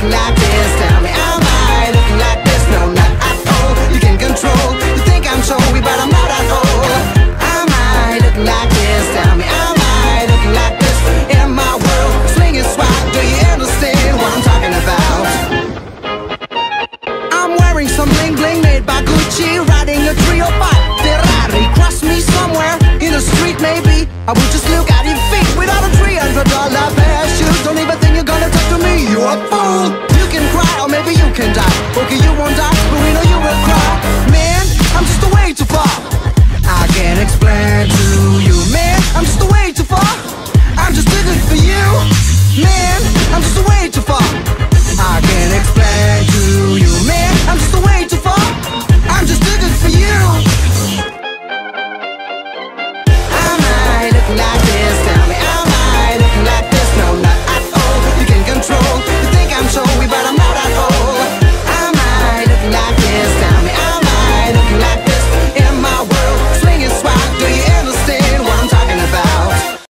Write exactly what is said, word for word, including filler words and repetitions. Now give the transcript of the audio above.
looking like this? Tell me, am I looking like this? No, not at all. You can control. You think I'm showy, but I'm not at all. Am I looking like this? Tell me, am I looking like this? In my world, swing is swag. Do you understand what I'm talking about? I'm wearing some bling bling made by Gucci, riding a three oh five Ferrari. Cross me somewhere in the street, maybe. I would just look at your feet without a three hundred dollar pair of shoes. Don't even think you're gonna talk to me. You're a